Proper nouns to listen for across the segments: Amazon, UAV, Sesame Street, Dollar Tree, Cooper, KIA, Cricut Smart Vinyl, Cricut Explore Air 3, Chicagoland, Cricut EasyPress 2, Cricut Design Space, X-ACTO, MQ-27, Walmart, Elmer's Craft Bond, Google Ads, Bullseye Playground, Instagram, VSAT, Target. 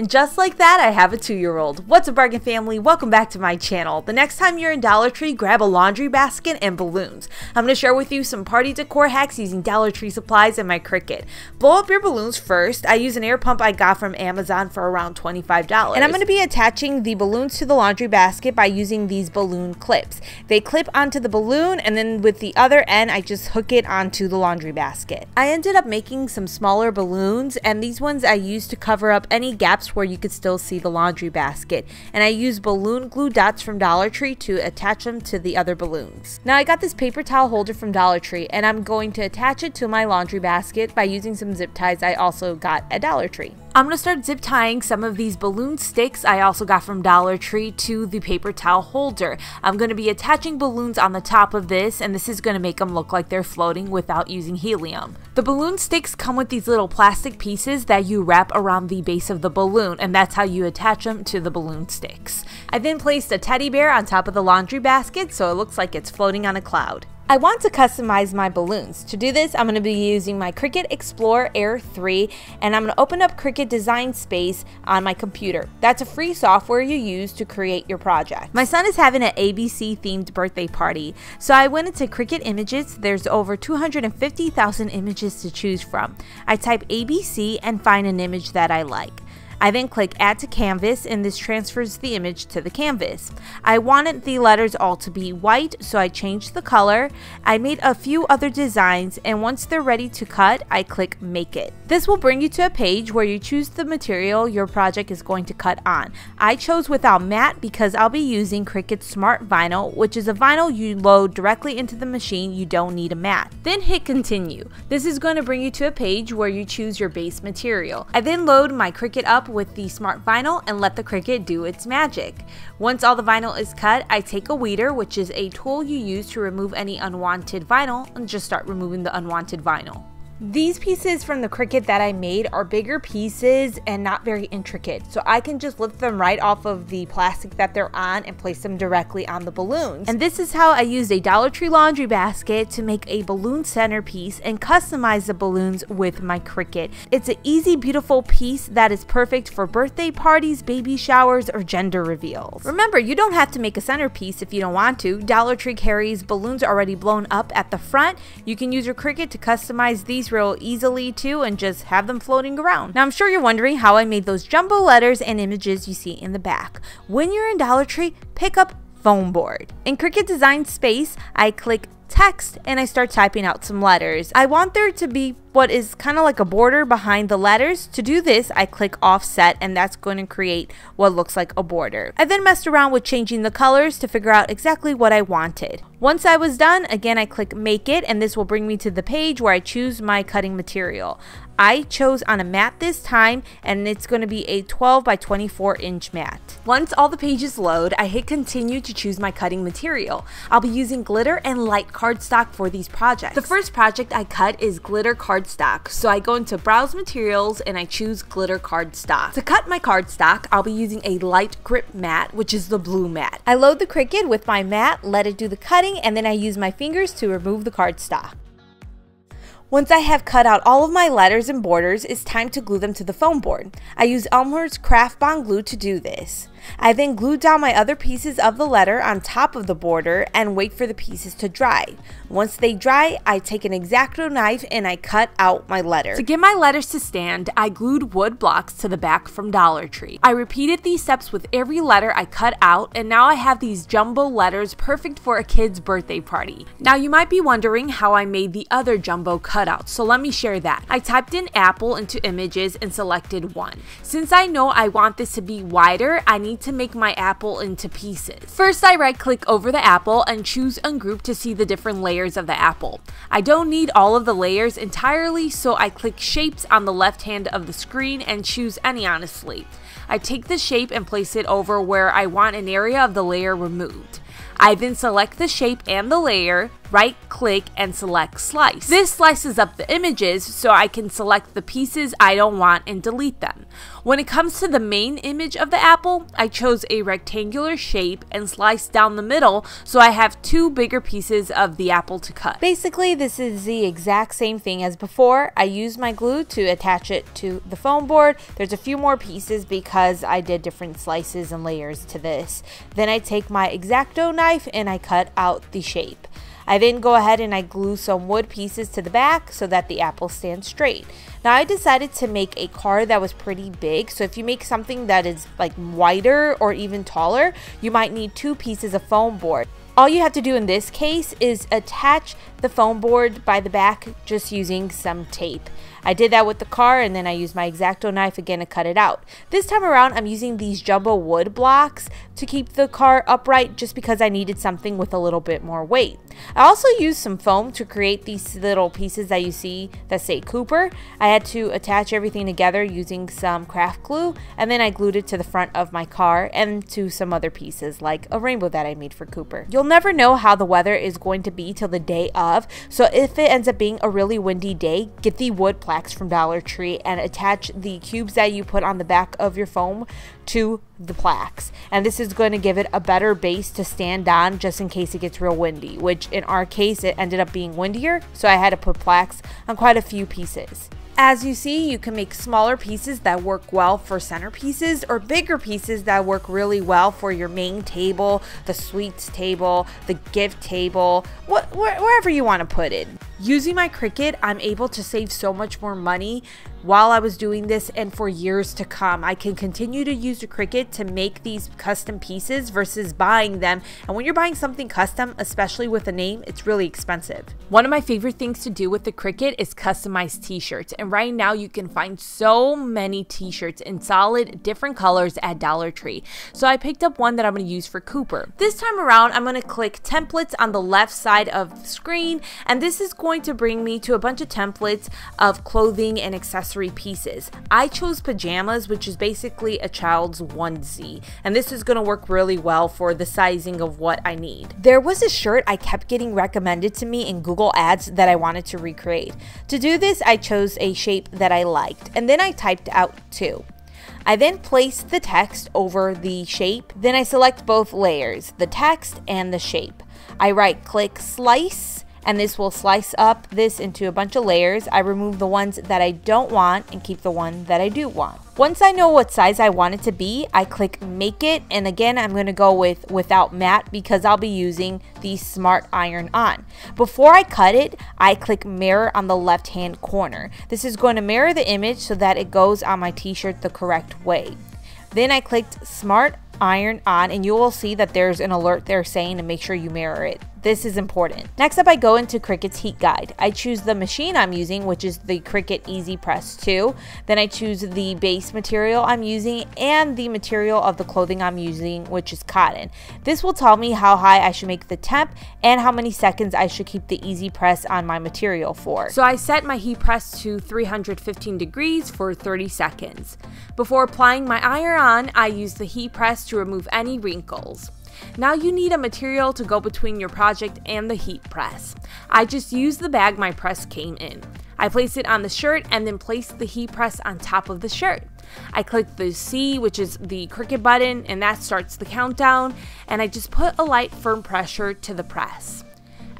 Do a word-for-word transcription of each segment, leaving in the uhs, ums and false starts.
And just like that, I have a two-year-old. What's a bargain, family? Welcome back to my channel. The next time you're in Dollar Tree, grab a laundry basket and balloons. I'm going to share with you some party decor hacks using Dollar Tree supplies and my Cricut. Blow up your balloons first. I use an air pump I got from Amazon for around twenty-five dollars. And I'm going to be attaching the balloons to the laundry basket by using these balloon clips. They clip onto the balloon, and then with the other end, I just hook it onto the laundry basket. I ended up making some smaller balloons, and these ones I used to cover up any gaps where you could still see the laundry basket, and I use balloon glue dots from Dollar Tree to attach them to the other balloons. Now I got this paper towel holder from Dollar Tree, and I'm going to attach it to my laundry basket by using some zip ties I also got at Dollar Tree. I'm going to start zip tying some of these balloon sticks I also got from Dollar Tree to the paper towel holder. I'm going to be attaching balloons on the top of this, and this is going to make them look like they're floating without using helium. The balloon sticks come with these little plastic pieces that you wrap around the base of the balloon, and that's how you attach them to the balloon sticks. I then placed a teddy bear on top of the laundry basket so it looks like it's floating on a cloud. I want to customize my balloons. To do this, I'm going to be using my Cricut Explore Air three, and I'm going to open up Cricut Design Space on my computer. That's a free software you use to create your project. My son is having an A B C themed birthday party, so I went into Cricut Images. There's over two hundred fifty thousand images to choose from. I type A B C and find an image that I like. I then click Add to Canvas, and this transfers the image to the canvas. I wanted the letters all to be white, so I changed the color. I made a few other designs, and once they're ready to cut, I click Make It. This will bring you to a page where you choose the material your project is going to cut on. I chose without matte because I'll be using Cricut Smart Vinyl, which is a vinyl you load directly into the machine. You don't need a matte. Then hit Continue. This is going to bring you to a page where you choose your base material. I then load my Cricut up with the Smart Vinyl and let the Cricut do its magic. Once all the vinyl is cut, I take a weeder, which is a tool you use to remove any unwanted vinyl, and just start removing the unwanted vinyl. These pieces from the Cricut that I made are bigger pieces and not very intricate, so I can just lift them right off of the plastic that they're on and place them directly on the balloons. And this is how I used a Dollar Tree laundry basket to make a balloon centerpiece and customize the balloons with my Cricut. It's an easy, beautiful piece that is perfect for birthday parties, baby showers, or gender reveals. Remember, you don't have to make a centerpiece if you don't want to. Dollar Tree carries balloons already blown up at the front. You can use your Cricut to customize these real easily too, and just have them floating around. Now I'm sure you're wondering how I made those jumbo letters and images you see in the back. When you're in Dollar Tree, pick up foam board. In Cricut Design Space, I click text and I start typing out some letters. I want there to be what is kind of like a border behind the letters. To do this, I click offset, and that's going to create what looks like a border. I then messed around with changing the colors to figure out exactly what I wanted. Once I was done, again I click Make It, and this will bring me to the page where I choose my cutting material. I chose on a mat this time, and it's going to be a twelve by twenty-four inch mat. Once all the pages load, I hit continue to choose my cutting material. I'll be using glitter and light cardstock for these projects. The first project I cut is glitter cardstock. Cardstock. So I go into Browse Materials and I choose Glitter Cardstock. To cut my cardstock, I'll be using a light grip mat, which is the blue mat. I load the Cricut with my mat, let it do the cutting, and then I use my fingers to remove the cardstock. Once I have cut out all of my letters and borders, it's time to glue them to the foam board. I use Elmer's Craft Bond glue to do this. I then glue down my other pieces of the letter on top of the border and wait for the pieces to dry. Once they dry, I take an X-Acto knife and I cut out my letter. To get my letters to stand, I glued wood blocks to the back from Dollar Tree. I repeated these steps with every letter I cut out, and now I have these jumbo letters perfect for a kid's birthday party. Now you might be wondering how I made the other jumbo cut. So let me share that. I typed in apple into images and selected one. Since I know I want this to be wider, I need to make my apple into pieces. First, I right click over the apple and choose Ungroup to see the different layers of the apple. I don't need all of the layers entirely, so I click Shapes on the left hand of the screen and choose any honestly. I take the shape and place it over where I want an area of the layer removed. I then select the shape and the layer, right click and select slice. This slices up the images so I can select the pieces I don't want and delete them. When it comes to the main image of the apple, I chose a rectangular shape and sliced down the middle so I have two bigger pieces of the apple to cut. Basically, this is the exact same thing as before. I used my glue to attach it to the foam board. There's a few more pieces because I did different slices and layers to this. Then I take my X-Acto knife and I cut out the shape. I then go ahead and I glue some wood pieces to the back so that the apple stands straight. Now I decided to make a car that was pretty big, so if you make something that is like wider or even taller, you might need two pieces of foam board. All you have to do in this case is attach the foam board by the back just using some tape. I did that with the car, and then I used my X-Acto knife again to cut it out. This time around, I'm using these jumbo wood blocks to keep the car upright just because I needed something with a little bit more weight. I also used some foam to create these little pieces that you see that say Cooper. I had to attach everything together using some craft glue, and then I glued it to the front of my car and to some other pieces like a rainbow that I made for Cooper. You'll never know how the weather is going to be till the day of, so if it ends up being a really windy day, get the wood plaques from Dollar Tree and attach the cubes that you put on the back of your foam to the plaques, and this is going to give it a better base to stand on just in case it gets real windy, which in our case it ended up being windier, so I had to put plaques on quite a few pieces. As you see, you can make smaller pieces that work well for centerpieces or bigger pieces that work really well for your main table, the sweets table, the gift table, wh wh wherever you want to put it. Using my Cricut, I'm able to save so much more money while I was doing this, and for years to come, I can continue to use the Cricut to make these custom pieces versus buying them. And when you're buying something custom, especially with a name, it's really expensive. One of my favorite things to do with the Cricut is customized t-shirts. And right now you can find so many t-shirts in solid different colors at Dollar Tree. So I picked up one that I'm going to use for Cooper. This time around, I'm going to click templates on the left side of the screen. And this is going to bring me to a bunch of templates of clothing and accessories pieces. I chose pajamas, which is basically a child's onesie, and this is going to work really well for the sizing of what I need. There was a shirt I kept getting recommended to me in Google Ads that I wanted to recreate. To do this, I chose a shape that I liked, and then I typed out two. I then placed the text over the shape, then I select both layers, the text and the shape. I right click slice, and this will slice up this into a bunch of layers. I remove the ones that I don't want and keep the one that I do want. Once I know what size I want it to be, I click make it, and again I'm going to go with without mat because I'll be using the smart iron on. Before I cut it, I click mirror on the left hand corner. This is going to mirror the image so that it goes on my t-shirt the correct way. Then I clicked smart iron on, and you will see that there's an alert there saying to make sure you mirror it. This is important. Next up, I go into Cricut's heat guide. I choose the machine I'm using, which is the Cricut EasyPress two. Then I choose the base material I'm using and the material of the clothing I'm using, which is cotton. This will tell me how high I should make the temp and how many seconds I should keep the EasyPress on my material for. So I set my heat press to three hundred fifteen degrees for thirty seconds. Before applying my iron on, I use the heat press to remove any wrinkles. Now you need a material to go between your project and the heat press. I just used the bag my press came in. I placed it on the shirt and then placed the heat press on top of the shirt. I clicked the C, which is the Cricut button, and that starts the countdown, and I just put a light firm pressure to the press.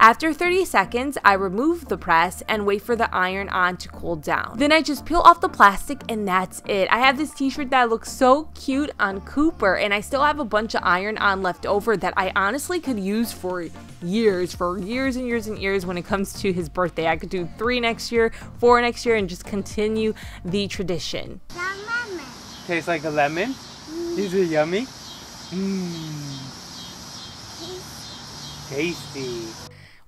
After thirty seconds, I remove the press and wait for the iron on to cool down. Then I just peel off the plastic, and that's it. I have this t-shirt that looks so cute on Cooper, and I still have a bunch of iron on left over that I honestly could use for years, for years and years and years when it comes to his birthday. I could do three next year, four next year, and just continue the tradition. Lemon. Tastes like a lemon? Mm. Is it yummy? Mmm. Tasty.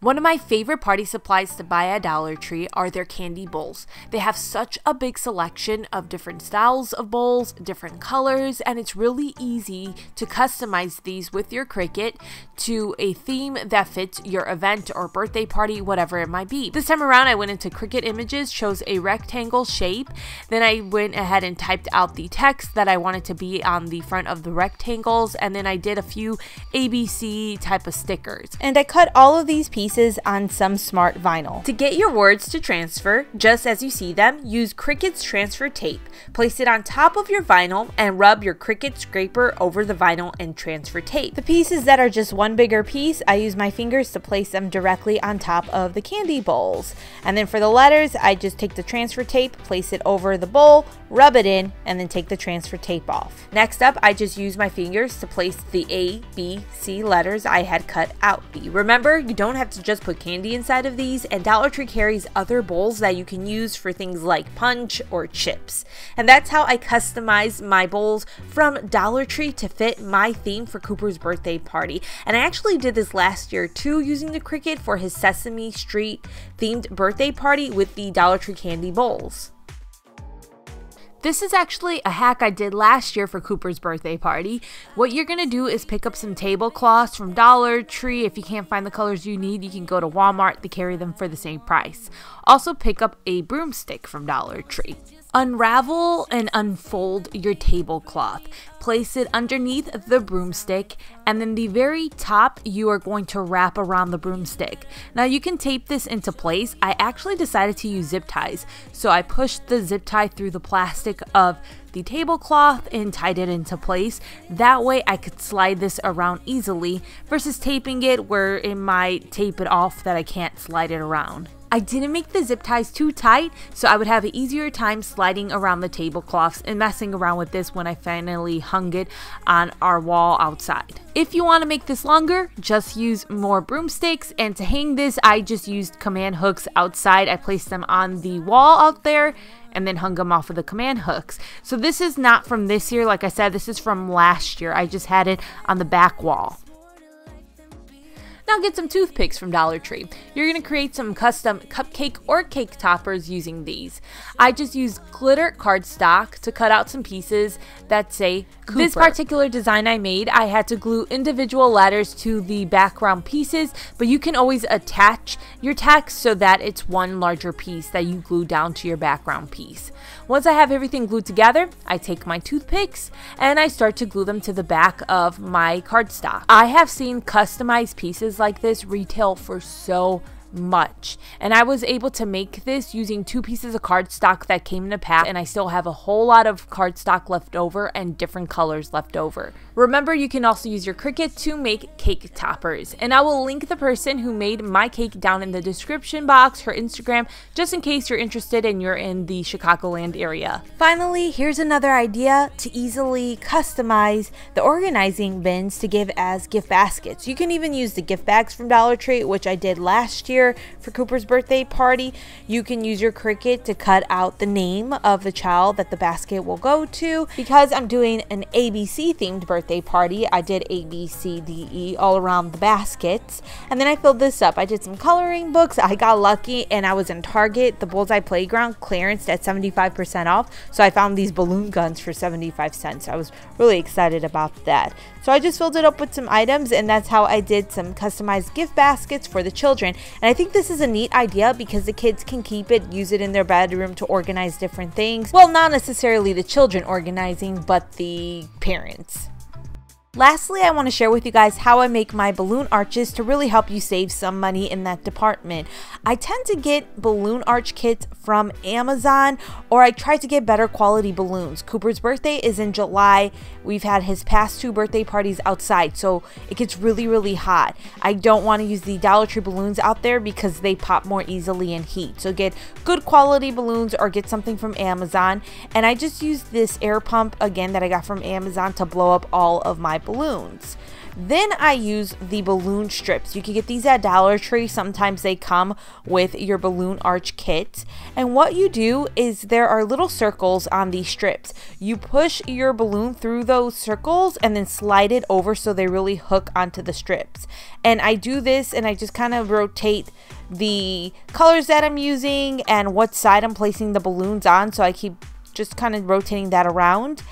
One of my favorite party supplies to buy at Dollar Tree are their candy bowls. They have such a big selection of different styles of bowls, different colors, and it's really easy to customize these with your Cricut to a theme that fits your event or birthday party, whatever it might be. This time around, I went into Cricut Images, chose a rectangle shape, then I went ahead and typed out the text that I wanted to be on the front of the rectangles, and then I did a few A B C type of stickers. And I cut all of these pieces pieces on some smart vinyl. To get your words to transfer, just as you see them, use Cricut's transfer tape. Place it on top of your vinyl and rub your Cricut scraper over the vinyl and transfer tape. The pieces that are just one bigger piece, I use my fingers to place them directly on top of the candy bowls. And then for the letters, I just take the transfer tape, place it over the bowl, rub it in, and then take the transfer tape off. Next up, I just use my fingers to place the A, B, C letters I had cut out. Remember, you don't have to just put candy inside of these, and Dollar Tree carries other bowls that you can use for things like punch or chips. And that's how I customized my bowls from Dollar Tree to fit my theme for Cooper's birthday party. And I actually did this last year too, using the Cricut for his Sesame Street themed birthday party with the Dollar Tree candy bowls. This is actually a hack I did last year for Cooper's birthday party. What you're gonna do is pick up some tablecloths from Dollar Tree. If you can't find the colors you need, you can go to Walmart. They carry them for the same price. Also pick up a broomstick from Dollar Tree. Unravel and unfold your tablecloth. Place it underneath the broomstick, and then the very top you are going to wrap around the broomstick. Now you can tape this into place. I actually decided to use zip ties, so I pushed the zip tie through the plastic of the tablecloth and tied it into place. That way I could slide this around easily versus taping it where it might tape it off that I can't slide it around. I didn't make the zip ties too tight, so I would have an easier time sliding around the tablecloths and messing around with this when I finally hung it on our wall outside. If you want to make this longer, just use more broomsticks, and to hang this, I just used command hooks outside. I placed them on the wall out there and then hung them off of the command hooks. So this is not from this year, like I said, this is from last year. I just had it on the back wall. Now get some toothpicks from Dollar Tree. You're going to create some custom cupcake or cake toppers using these. I just used glitter cardstock to cut out some pieces that say Cooper. This particular design I made, I had to glue individual letters to the background pieces, but you can always attach your text so that it's one larger piece that you glue down to your background piece. Once I have everything glued together, I take my toothpicks and I start to glue them to the back of my cardstock. I have seen customized pieces like this retail for so much, and I was able to make this using two pieces of cardstock that came in a pack, and I still have a whole lot of cardstock left over and different colors left over. Remember, you can also use your Cricut to make cake toppers, and I will link the person who made my cake down in the description box, her Instagram, just in case you're interested and you're in the Chicagoland area. Finally, here's another idea to easily customize the organizing bins to give as gift baskets. You can even use the gift bags from Dollar Tree, which I did last year for Cooper's birthday party. You can use your Cricut to cut out the name of the child that the basket will go to. Because I'm doing an A B C themed birthday party, I did A, B, C, D, E all around the baskets, and then I filled this up. I did some coloring books. I got lucky and I was in Target. The Bullseye Playground clearanced at seventy-five percent off, so I found these balloon guns for seventy-five cents. I was really excited about that. So I just filled it up with some items, and that's how I did some customized gift baskets for the children. And I think this is a neat idea because the kids can keep it, use it in their bedroom to organize different things. Well, not necessarily the children organizing, but the parents. Lastly, I want to share with you guys how I make my balloon arches to really help you save some money in that department. I tend to get balloon arch kits from Amazon, or I try to get better quality balloons. Cooper's birthday is in July. We've had his past two birthday parties outside, so it gets really, really hot. I don't want to use the Dollar Tree balloons out there because they pop more easily in heat. So get good quality balloons or get something from Amazon. And I just use this air pump again that I got from Amazon to blow up all of my balloons. Then I use the balloon strips. You can get these at Dollar Tree. Sometimes they come with your balloon arch kit. And what you do is there are little circles on these strips. You push your balloon through those circles and then slide it over so they really hook onto the strips. And I do this and I just kind of rotate the colors that I'm using and what side I'm placing the balloons on. So I keep just kind of rotating that around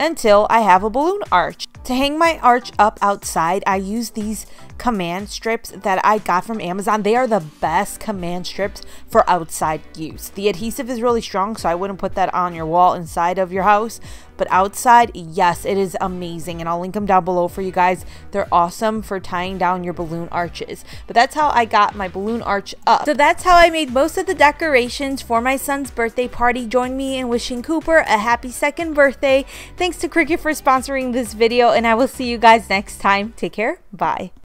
until I have a balloon arch. To hang my arch up outside, I use these command strips that I got from Amazon. They are the best command strips for outside use. The adhesive is really strong, so I wouldn't put that on your wall inside of your house, but outside, yes, it is amazing, and I'll link them down below for you guys. They're awesome for tying down your balloon arches. But that's how I got my balloon arch up. So that's how I made most of the decorations for my son's birthday party. Join me in wishing Cooper a happy second birthday. Thanks to Cricut for sponsoring this video, and I will see you guys next time. Take care. Bye.